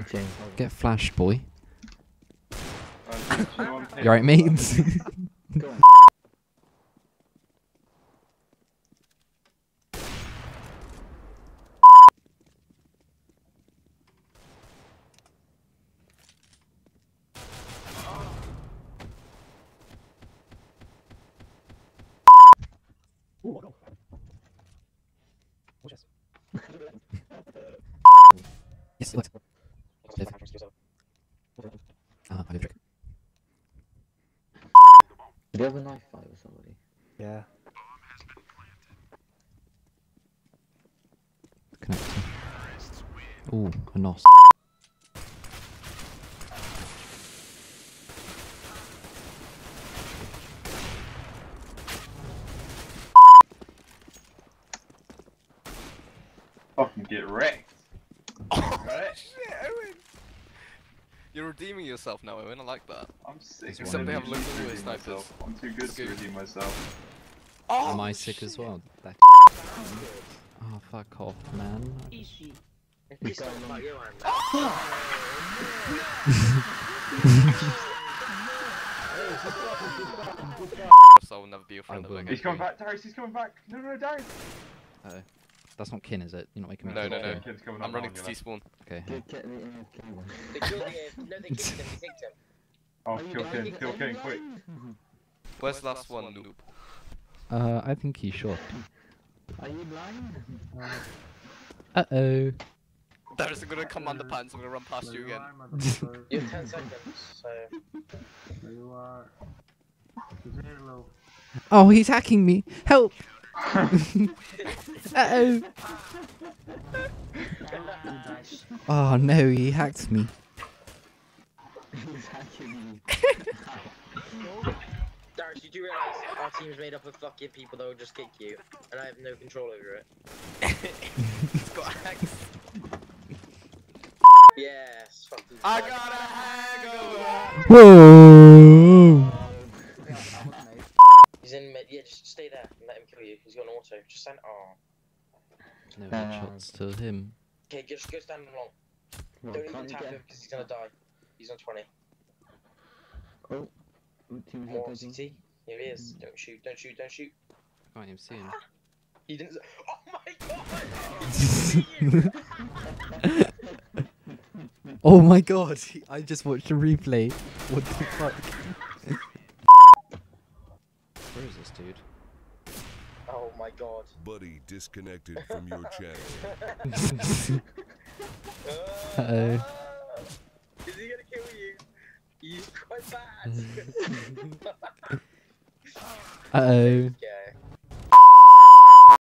Okay. Get flashed, boy. You alright, mates? Yes, it I did you have a knife fight with somebody? Yeah. Connecting. Ooh, a NOS. Fucking get wrecked. Right? Shit, Owen! You're redeeming yourself now, Owen, I like that. I'm sick. Except they have looked at your snipers. I'm too good to redeem myself. Oh, am I sick as well? That oh, fuck off, man. So I will never be a friend of him. He's coming back, Darius, he's coming back! No, no, Darius! Uh-oh. That's not kin, is it? You're not making me. No, no, no. I'm running to T-spawn. Okay. They killed him. No, they kicked him. They kicked him. Oh, kill kin. Kill kin, quick. Where's the last one, noob? I think he's shot. Are you blind? Uh-oh. Darius, I'm gonna come underpants. I'm gonna run past you again. You have 10 seconds, so... You are... very low. Oh, he's hacking me. Help! Uh-oh. Oh no, he hacked me. He's hacking me. Darius, you do realise our team's made up of fucking people that will just kick you, and I have no control over it. It's got hacks. Yes, fucking I got a hangover! Whoa! He's in mid, yeah, just stay there and let him kill you. He's got an auto. Just stand. Oh. No headshots to him. Okay, just go stand long. Well, don't even tap him because he's gonna die. He's on 20. Oh. More CT. Here he is. Don't shoot, don't shoot, don't shoot. I can't even see him. He didn't. Oh my god! Oh my god! I just watched a replay. What the fuck? Where is this dude? Oh my god. Buddy disconnected from your channel. Uh-oh. Is he gonna kill you? He's quite bad. Uh-oh.